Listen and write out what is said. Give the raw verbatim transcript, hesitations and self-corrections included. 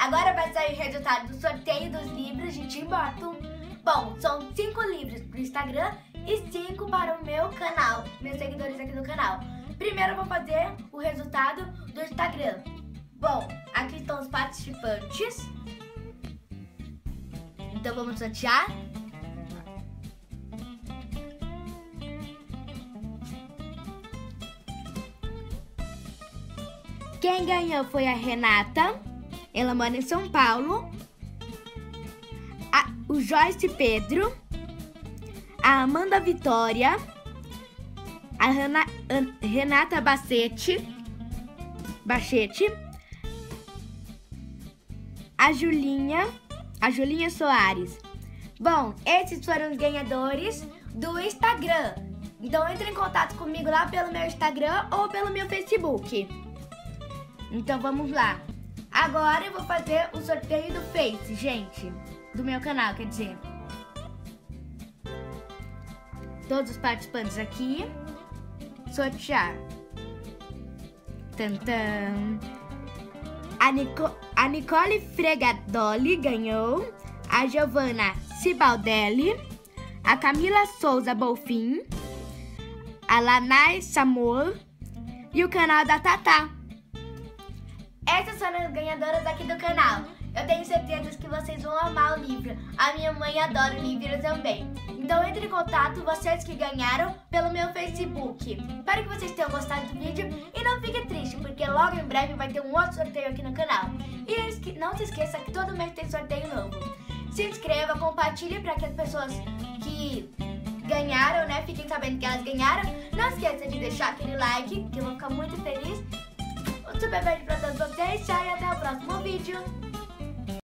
Agora vai sair o resultado do sorteio dos livros de Tim Burton. Bom, são cinco livros para o Instagram e cinco para o meu canal, meus seguidores aqui do canal. Primeiro eu vou fazer o resultado do Instagram. Bom, aqui estão os participantes. Então vamos sortear. Quem ganhou foi a Renata, ela mora em São Paulo, a, o Joyce Pedro, a Amanda Vitória, a, Rana, a Renata Bacete, Bacete, a Julinha, a Julinha Soares. Bom, esses foram os ganhadores do Instagram. Então entre em contato comigo lá pelo meu Instagram ou pelo meu Facebook. Então vamos lá. Agora eu vou fazer o sorteio do Face, gente. Do meu canal, quer dizer. Todos os participantes aqui. Sortear. Tantã. A, Nico, a Nicole Fregadoli ganhou. A Giovanna Cibaldelli. A Camila Souza Bolfim. A Lanai Samor. E o canal da Tata. Essas são as ganhadoras aqui do canal. Eu tenho certeza que vocês vão amar o livro. A minha mãe adora o livro também. Então entre em contato, vocês que ganharam, pelo meu Facebook. Espero que vocês tenham gostado do vídeo e não fique triste, porque logo em breve vai ter um outro sorteio aqui no canal. E não se esqueça que todo mês tem sorteio novo. Se inscreva, compartilhe para que as pessoas que ganharam, né, fiquem sabendo que elas ganharam. Não esqueça de deixar aquele like, que eu vou ficar muito feliz. Um super beijo pra todos vocês, tchau e até o próximo vídeo.